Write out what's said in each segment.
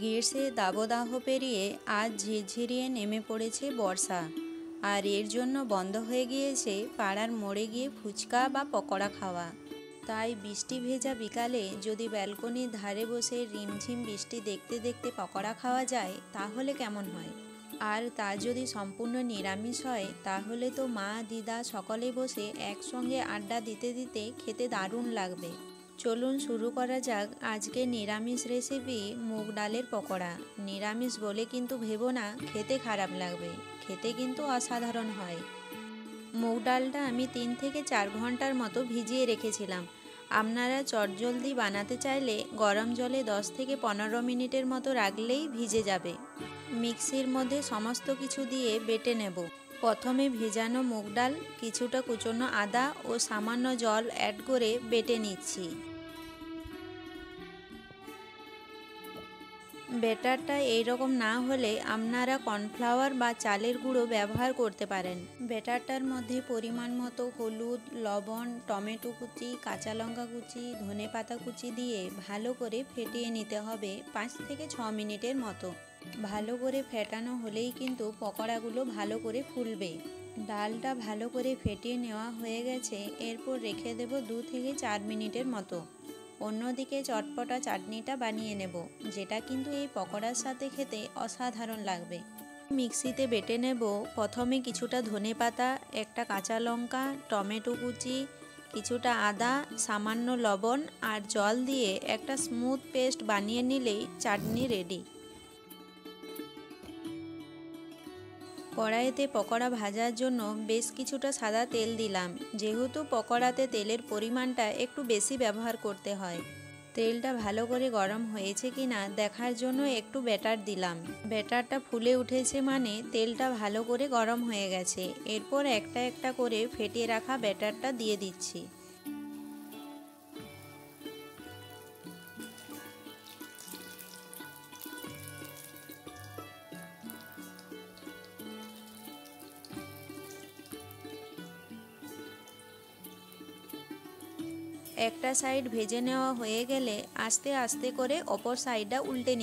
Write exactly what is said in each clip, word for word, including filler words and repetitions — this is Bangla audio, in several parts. গ্রীষ্মের দাবদাহ পেরিয়ে আজ ঝিরঝিরিয়ে নেমে পড়েছে বর্ষা। আর এর জন্য বন্ধ হয়ে গিয়েছে পাড়ার মোড়ে গিয়ে ফুচকা বা পকোড়া খাওয়া। তাই বৃষ্টি ভেজা বিকালে যদি ব্যালকনির ধারে বসে রিমঝিম বৃষ্টি দেখতে দেখতে পকোড়া খাওয়া যায় তাহলে কেমন হয়। আর তা যদি সম্পূর্ণ নিরামিষ হয় তাহলে তো মা দিদা সকলে বসে একসঙ্গে আড্ডা দিতে দিতে খেতে দারুণ লাগবে। চলুন শুরু করা যাক আজকে নিরামিষ রেসিপি মুগ ডালের পকোড়া। নিরামিষ বলে কিন্তু ভেবো না খেতে খারাপ লাগবে, খেতে কিন্তু অসাধারণ হয়। মুগ ডালটা আমি তিন থেকে চার ঘন্টার মতো ভিজিয়ে রেখেছিলাম। আপনারা চটজলদি বানাতে চাইলে গরম জলে দশ থেকে পনেরো মিনিটের মতো রাখলেই ভিজে যাবে। মিক্সির মধ্যে সমস্ত কিছু দিয়ে বেটে নেব। প্রথমে ভেজানো মুগ ডাল, কিছুটা কুচনো আদা ও সামান্য জল অ্যাড করে বেটে নিচ্ছি। ব্যাটারটা এইরকম না হলে আপনারা কর্নফ্লাওয়ার বা চালের গুঁড়ো ব্যবহার করতে পারেন। ব্যাটারটার মধ্যে পরিমাণ মতো হলুদ, লবণ, টমেটো কুচি, কাঁচা লঙ্কা কুচি, ধনে পাতা কুচি দিয়ে ভালো করে ফেটিয়ে নিতে হবে পাঁচ থেকে ছ মিনিটের মতো। ভালো করে ফেটানো হলেই কিন্তু পকোড়াগুলো ভালো করে ফুলবে। ডালটা ভালো করে ফেটিয়ে নেওয়া হয়ে গেছে, এরপর রেখে দেব দু থেকে চার মিনিটের মতো। অন্যদিকে চটপটা চাটনিটা বানিয়ে নেব, যেটা কিন্তু এই পকোড়ার সাথে খেতে অসাধারণ লাগবে। মিক্সিতে বেটে নেব প্রথমে কিছুটা ধনে পাতা, একটা কাঁচা লঙ্কা, টমেটো কুচি, কিছুটা আদা, সামান্য লবণ আর জল দিয়ে একটা স্মুথ পেস্ট বানিয়ে নিলেই চাটনি রেডি। কড়াইতে পকোড়া ভাজার জন্য বেশ কিছুটা সাদা তেল দিলাম। যেহেতু পকোড়াতে তেলের পরিমাণটা একটু বেশি ব্যবহার করতে হয়, তেলটা ভালো করে গরম হয়েছে কিনা দেখার জন্য একটু ব্যাটার দিলাম। ব্যাটারটা ফুলে উঠেছে মানে তেলটা ভালো করে গরম হয়ে গেছে। এরপর একটা একটা করে ফেটিয়ে রাখা ব্যাটারটা দিয়ে দিচ্ছি। একটা সাইড ভেজে নেওয়া হয়ে গেলে আস্তে আস্তে করে অপর সাইডটা উল্টে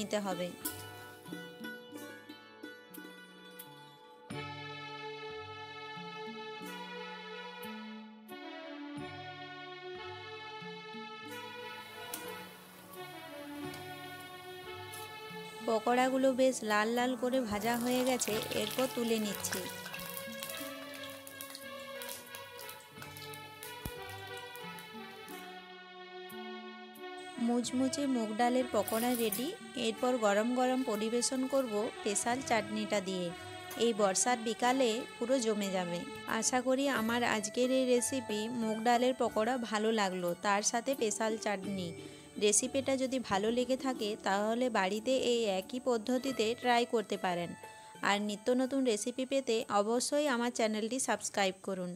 নিতে হবে। পকোড়াগুলো বেশ লাল লাল করে ভাজা হয়ে গেছে, এরপর তুলে নিচ্ছি। মুচমুচে মুগ ডালের পকোড়া রেডি। এরপর গরম গরম পরিবেশন করব স্পেশাল চাটনিটা দিয়ে। এই বর্ষার বিকালে পুরো জমে যাবে। আশা করি আমার আজকের এই রেসিপি মুগ ডালের পকোড়া ভালো লাগলো, তার সাথে স্পেশাল চাটনি। রেসিপিটা যদি ভালো লেগে থাকে তাহলে বাড়িতে এই একই পদ্ধতিতে ট্রাই করতে পারেন। আর নিত্য নতুন রেসিপি পেতে অবশ্যই আমার চ্যানেলটি সাবস্ক্রাইব করুন।